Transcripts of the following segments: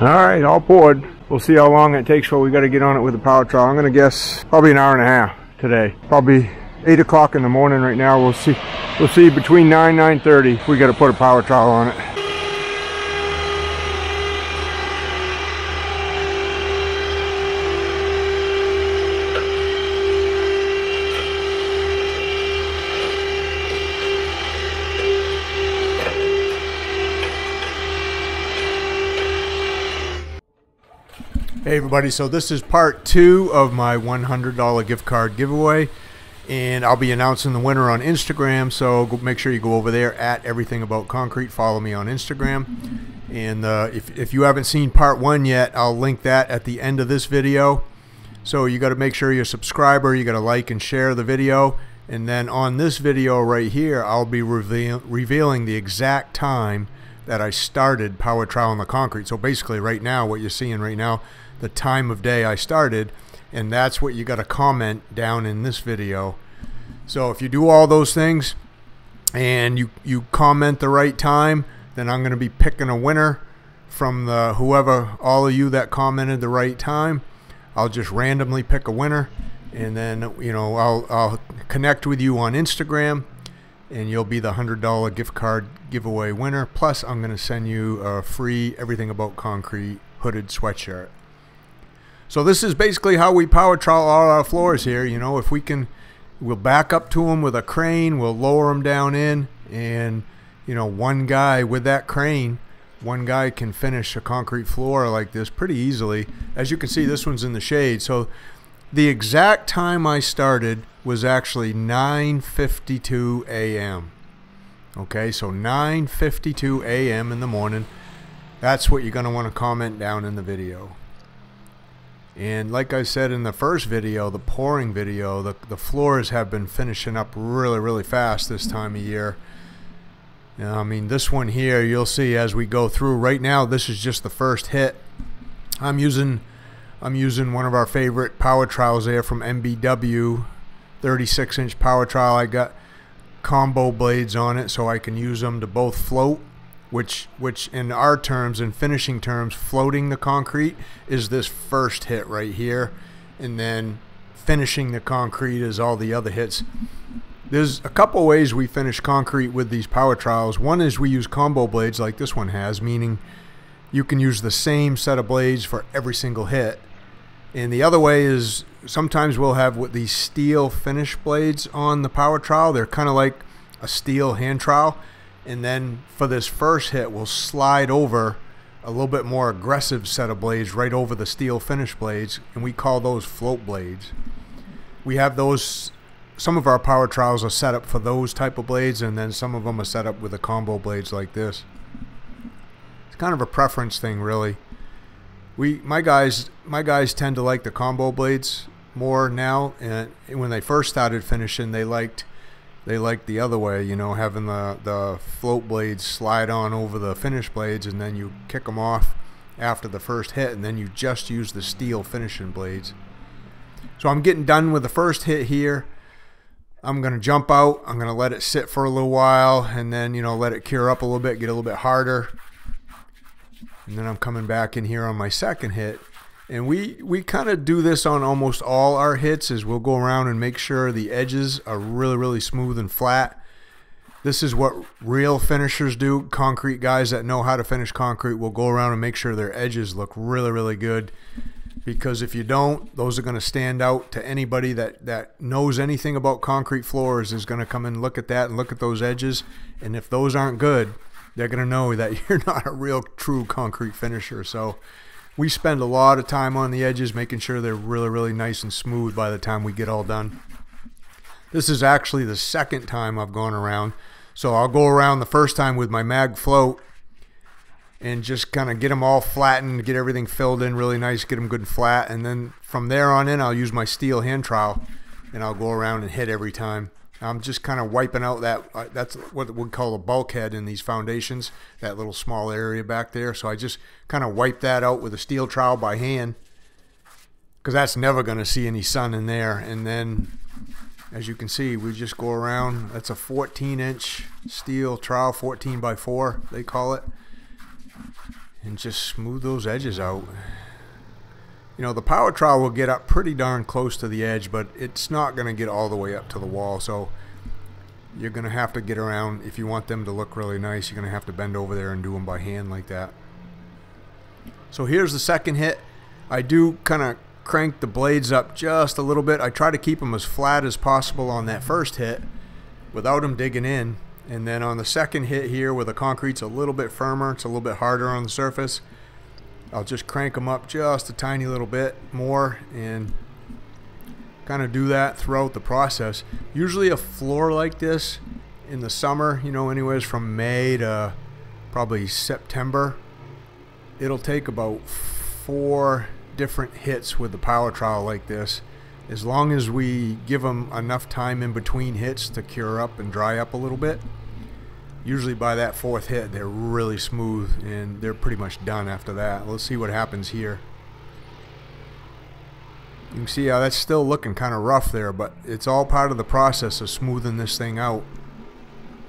Alright, all poured. We'll see how long it takes before we got to get on it with the power trowel. I'm going to guess probably an hour and a half today. Probably 8 o'clock in the morning right now. We'll see. We'll see between 9 and 9:30 if we got to put a power trowel on it. Hey everybody, so this is part 2 of my $100 gift card giveaway, and I'll be announcing the winner on Instagram, so make sure you go over there at Everything About Concrete. Follow me on Instagram, and if you haven't seen part 1 yet, I'll link that at the end of this video. So you got to make sure you're a subscriber, you got to like and share the video, and then on this video right here I'll be revealing the exact time that I started power troweling the concrete. So basically right now, what you're seeing right now, the time of day I started, and that's what you got to comment down in this video. So if you do all those things and you comment the right time, then I'm going to be picking a winner from the whoever, all of you that commented the right time. I'll just randomly pick a winner, and then you know I'll connect with you on Instagram, and you'll be the $100 gift card giveaway winner. Plus I'm going to send you a free Everything About Concrete hooded sweatshirt. So this is basically how we power trowel all our floors here. You know, if we can, we'll back up to them with a crane, we'll lower them down in, and you know, one guy with that crane, one guy can finish a concrete floor like this pretty easily. As you can see, this one's in the shade. So the exact time I started was actually 9:52 a.m. Okay, so 9:52 a.m. in the morning. That's what you're going to want to comment down in the video. And like I said in the first video, the pouring video, the floors have been finishing up really fast this time of year. Now, I mean, this one here, you'll see as we go through. Right now, this is just the first hit. I'm using one of our favorite power trowels there from MBW, 36-inch power trowel. I got combo blades on it, so I can use them to both float, which in our terms and finishing terms, floating the concrete is this first hit right here, and then finishing the concrete is all the other hits. There's a couple ways we finish concrete with these power trowels. One is we use combo blades like this one has, meaning you can use the same set of blades for every single hit. And the other way is sometimes we'll have with these steel finish blades on the power trowel. They're kind of like a steel hand trowel. And then for this first hit, we'll slide over a little bit more aggressive set of blades right over the steel finish blades, and we call those float blades. We have those, some of our power trowels are set up for those type of blades, and then some of them are set up with the combo blades like this. It's kind of a preference thing, really. My guys tend to like the combo blades more now, and when they first started finishing, they liked the other way, you know, having the float blades slide on over the finish blades, and then you kick them off after the first hit, and then you just use the steel finishing blades. So I'm getting done with the first hit here. I'm going to jump out, I'm going to let it sit for a little while, and then, you know, let it cure up a little bit, get a little bit harder. And then I'm coming back in here on my second hit. And we kind of do this on almost all our hits, is we'll go around and make sure the edges are really smooth and flat. This is what real finishers do. Concrete guys that know how to finish concrete will go around and make sure their edges look really good. Because if you don't, those are going to stand out to anybody that knows anything about concrete floors, is going to come and look at that and look at those edges. And if those aren't good, they're going to know that you're not a real true concrete finisher. So we spend a lot of time on the edges, making sure they're really nice and smooth by the time we get all done. This is actually the second time I've gone around. So I'll go around the first time with my mag float and just kind of get them all flattened, get everything filled in really nice, get them good and flat. And then from there on in, I'll use my steel hand trowel, and I'll go around and hit every time. I'm just kind of wiping out that's what we call a bulkhead in these foundations, that little small area back there. So I just kind of wipe that out with a steel trowel by hand, because that's never going to see any sun in there. And then, as you can see, we just go around. That's a 14-inch steel trowel, 14 by 4, they call it. and just smooth those edges out. You know, the power trowel will get up pretty darn close to the edge, but it's not going to get all the way up to the wall, so you're going to have to get around. If you want them to look really nice, you're going to have to bend over there and do them by hand like that. So here's the second hit. I do kind of crank the blades up just a little bit. I try to keep them as flat as possible on that first hit without them digging in. And then on the second hit here, where the concrete's a little bit firmer, it's a little bit harder on the surface, I'll just crank them up just a tiny little bit more and kind of do that throughout the process. Usually a floor like this in the summer, you know, anyways from May to probably September, it'll take about 4 different hits with the power trowel like this, as long as we give them enough time in between hits to cure up and dry up a little bit. Usually by that 4th hit, they're really smooth and they're pretty much done after that. Let's see what happens here. You can see how that's still looking kind of rough there, but it's all part of the process of smoothing this thing out.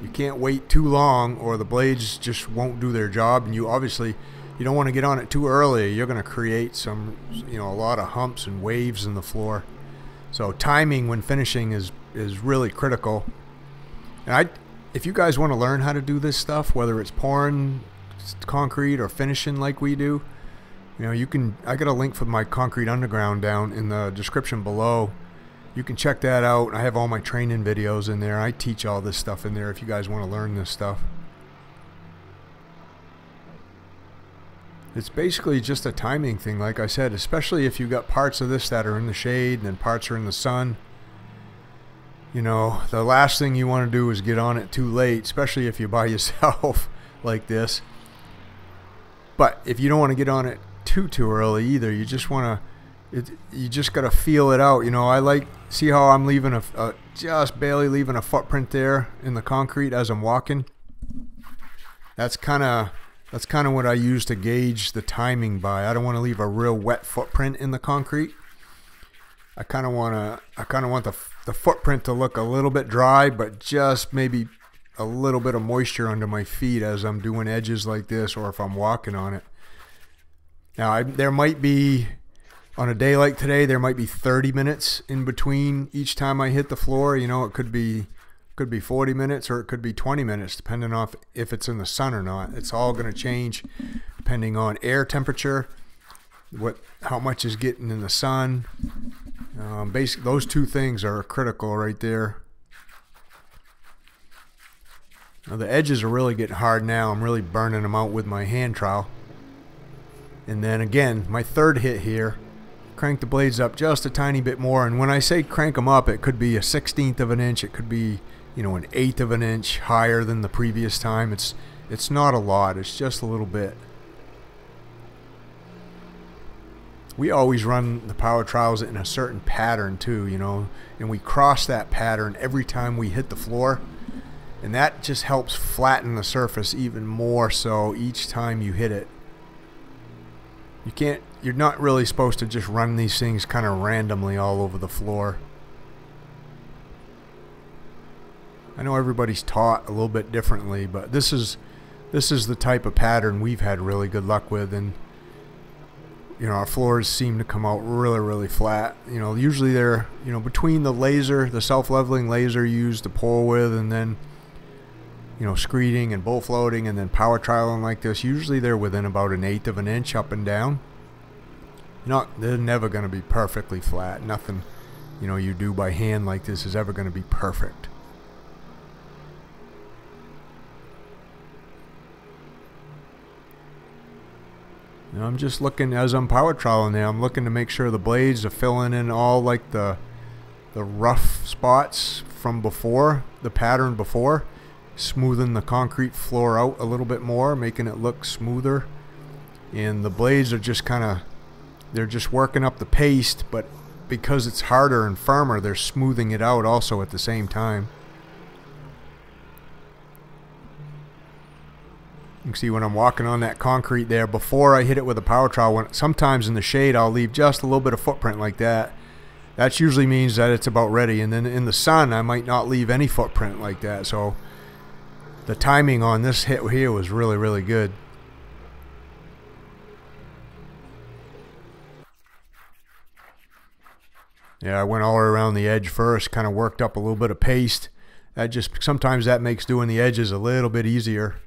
You can't wait too long or the blades just won't do their job, and you obviously, you don't want to get on it too early. You're going to create some, you know, a lot of humps and waves in the floor. So timing when finishing is really critical. And if you guys want to learn how to do this stuff, whether it's pouring concrete or finishing like we do, you know, you can, I got a link for my Concrete Underground down in the description below. You can check that out. I have all my training videos in there. I teach all this stuff in there if you guys want to learn this stuff. It's basically just a timing thing, like I said, especially if you got parts of this that are in the shade and then parts are in the sun. You know, the last thing you want to do is get on it too late, especially if you're by yourself like this. But if you don't want to get on it too early either, you just want to, you just got to feel it out. You know, I like, see how I'm leaving a just barely leaving a footprint there in the concrete as I'm walking. That's kind of what I use to gauge the timing by. I don't want to leave a real wet footprint in the concrete. I kind of want the footprint to look a little bit dry, but just maybe a little bit of moisture under my feet as I'm doing edges like this, or if I'm walking on it. Now, there might be, on a day like today, there might be 30 minutes in between each time I hit the floor. You know, it could be 40 minutes or it could be 20 minutes depending on if it's in the sun or not. It's all going to change depending on air temperature, how much is getting in the sun. Basically, those two things are critical right there. Now, the edges are really getting hard now. I'm really burning them out with my hand trowel. And then again, my third hit here, crank the blades up just a tiny bit more. And when I say crank them up, it could be a 1/16 of an inch. It could be, you know, an 1/8 of an inch higher than the previous time. It's not a lot, it's just a little bit. We always run the power trowels in a certain pattern too, you know, and we cross that pattern every time we hit the floor, and that just helps flatten the surface even more so each time you hit it. You're not really supposed to just run these things kind of randomly all over the floor. I know everybody's taught a little bit differently, but this is the type of pattern we've had really good luck with, and you know, our floors seem to come out really flat. You know, usually they're, you know, between the laser, the self-leveling laser used to pour with, and then, you know, screeding and bull floating and then power trialing like this, usually they're within about an 1/8 of an inch up and down. They're never going to be perfectly flat. Nothing, you know, you do by hand like this is ever going to be perfect. Now I'm just looking, as I'm power troweling there, I'm looking to make sure the blades are filling in all like the rough spots from before, the pattern before, smoothing the concrete floor out a little bit more, making it look smoother. And the blades are just kind of, they're just working up the paste, but because it's harder and firmer, they're smoothing it out also at the same time. You can see when I'm walking on that concrete there, before I hit it with a power trowel, sometimes in the shade I'll leave just a little bit of footprint like that. That usually means that it's about ready. And then in the sun, I might not leave any footprint like that. So the timing on this hit here was really good. Yeah, I went all around the edge first, kind of worked up a little bit of paste. That just, sometimes that makes doing the edges a little bit easier.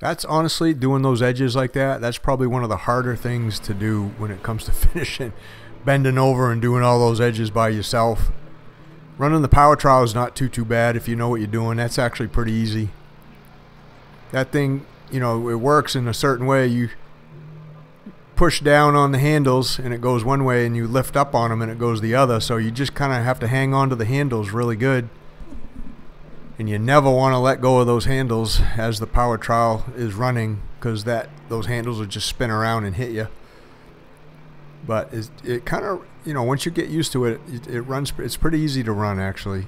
That's honestly, doing those edges like that, that's probably one of the harder things to do when it comes to finishing. Bending over and doing all those edges by yourself. Running the power trowel is not too bad if you know what you're doing. That's actually pretty easy. That thing, you know, it works in a certain way. You push down on the handles and it goes one way, and you lift up on them and it goes the other. So you just kind of have to hang on to the handles really good. And you never want to let go of those handles as the power trowel is running, because those handles will just spin around and hit you. But it kind of, you know, once you get used to it, it runs. It's pretty easy to run, actually.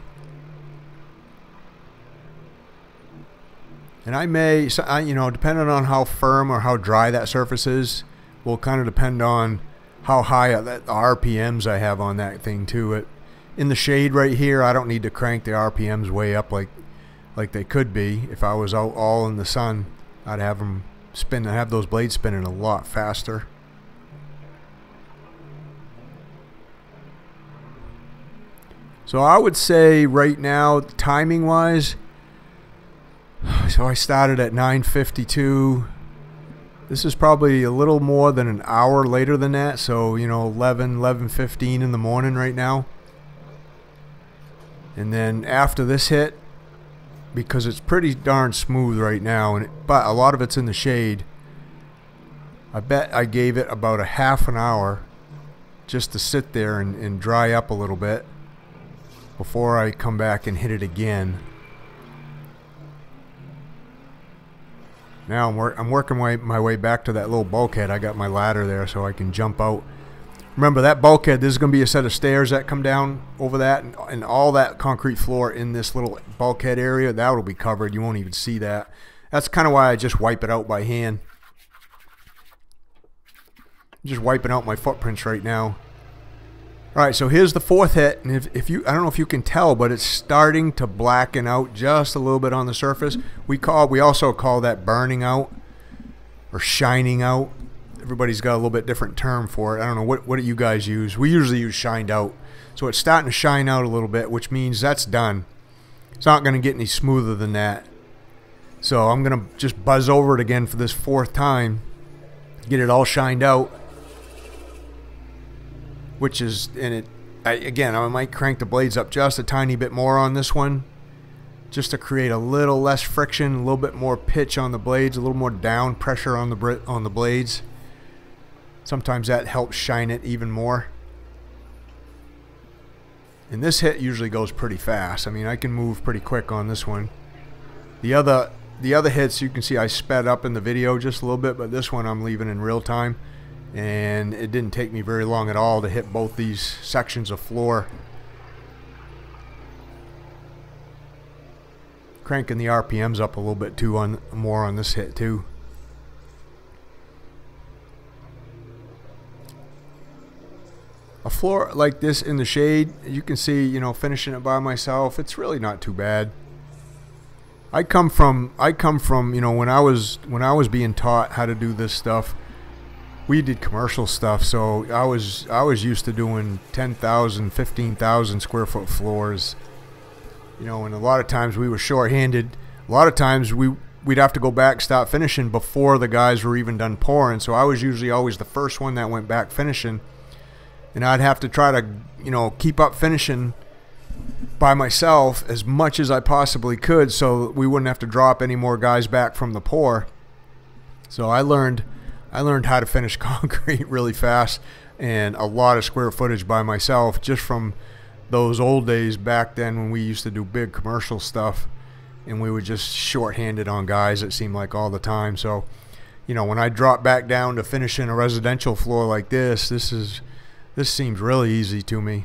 And I may, you know, depending on how firm or how dry that surface is, will kind of depend on how high the RPMs I have on that thing too. In the shade right here, I don't need to crank the RPMs way up like they could be. If I was out all in the sun, I'd have them spin. I'd have those blades spinning a lot faster. So I would say right now, timing wise, so I started at 9:52. This is probably a little more than an hour later than that. So, you know, 11:15 in the morning right now. And then after this hit, because it's pretty darn smooth right now, but a lot of it's in the shade, I bet I gave it about a half an hour just to sit there and dry up a little bit before I come back and hit it again. Now I'm working my way back to that little bulkhead. I got my ladder there so I can jump out. Remember that bulkhead, there's going to be a set of stairs that come down over that, and all that concrete floor in this little bulkhead area, that'll be covered. You won't even see that. That's kind of why I just wipe it out by hand. Just wiping out my footprints right now. Alright, so here's the fourth hit, and if you, I don't know if you can tell, but it's starting to blacken out just a little bit on the surface. We also call that burning out or shining out. Everybody's got a little bit different term for it. I don't know, what do you guys use? We usually use shined out. So it's starting to shine out a little bit, which means that's done. It's not going to get any smoother than that. So I'm going to just buzz over it again for this fourth time, get it all shined out. Which is, and it, again, I might crank the blades up just a tiny bit more on this one, just to create a little less friction, a little bit more pitch on the blades, a little more down pressure on the blades. Sometimes that helps shine it even more. And this hit usually goes pretty fast. I mean, I can move pretty quick on this one. The other hits, you can see I sped up in the video just a little bit, but this one I'm leaving in real time. And it didn't take me very long at all to hit both these sections of floor. Cranking the RPMs up a little bit too more on this hit too. A floor like this in the shade, you can see, you know, finishing it by myself, it's really not too bad. I come from, you know, when I was being taught how to do this stuff, we did commercial stuff, so I was used to doing 10,000, 15,000 square foot floors, you know, and a lot of times we were shorthanded. A lot of times we'd have to go back, stop finishing before the guys were even done pouring. So I was usually always the first one that went back finishing, and I'd have to try to, you know, keep up finishing by myself as much as I possibly could, so we wouldn't have to drop any more guys back from the pour. So I learned how to finish concrete really fast, and a lot of square footage by myself, just from those old days back then when we used to do big commercial stuff and we were just shorthanded on guys, it seemed like, all the time. So, you know, when I drop back down to finishing a residential floor like this, this seems really easy to me.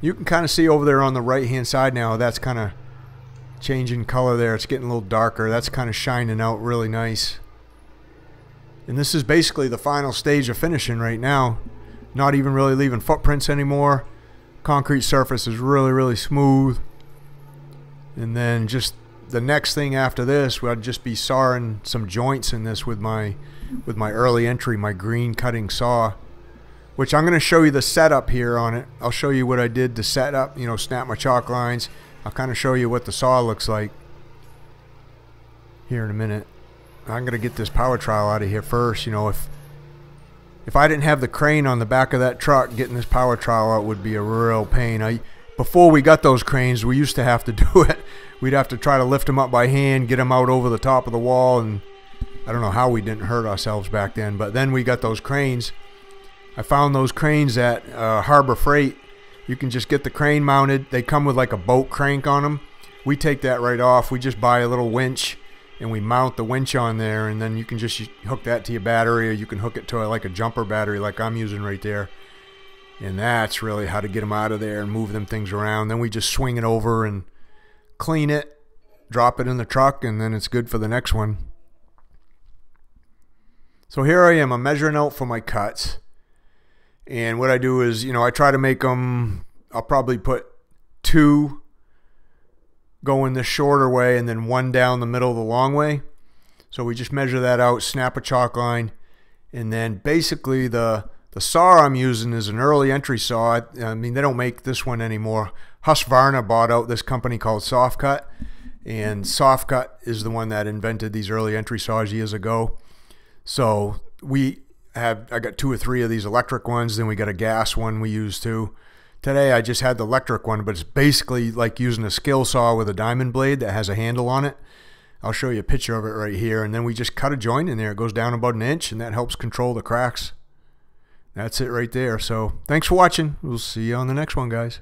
You can kind of see over there on the right hand side now, that's kind of changing color there. It's getting a little darker. That's kind of shining out really nice. And this is basically the final stage of finishing right now. Not even really leaving footprints anymore. Concrete surface is really, really smooth. And then just the next thing after this, I'd just be sawing some joints in this with my early entry, my green cutting saw, which I'm going to show you the setup here on it. I'll show you what I did to set up, you know, snap my chalk lines. I'll kind of show you what the saw looks like here in a minute. I'm going to get this power trowel out of here first. You know, if I didn't have the crane on the back of that truck, getting this power trowel out would be a real pain. Before we got those cranes, we used to have to do it. We'd have to try to lift them up by hand, get them out over the top of the wall, and I don't know how we didn't hurt ourselves back then. But then we got those cranes. I found those cranes at Harbor Freight. You can just get the crane mounted. They come with like a boat crank on them. We take that right off. We just buy a little winch and we mount the winch on there, and then you can just hook that to your battery, or you can hook it to like a jumper battery like I'm using right there. And that's really how to get them out of there and move them things around. Then we just swing it over and clean it, drop it in the truck, and then it's good for the next one. So here I am, I'm measuring out for my cuts. And what I do is, you know, I try to make them, I'll probably put two going the shorter way and then one down the middle the long way. So we just measure that out, snap a chalk line, and then basically the saw I'm using is an early entry saw. I mean, they don't make this one anymore. Husqvarna bought out this company called Soft Cut, and Soft Cut is the one that invented these early entry saws years ago. So I got two or three of these electric ones, then we got a gas one we used too. Today I just had the electric one, but it's basically like using a skill saw with a diamond blade that has a handle on it. I'll show you a picture of it right here, and then we just cut a joint in there. It goes down about an inch, and that helps control the cracks. That's it right there. So thanks for watching. We'll see you on the next one, guys.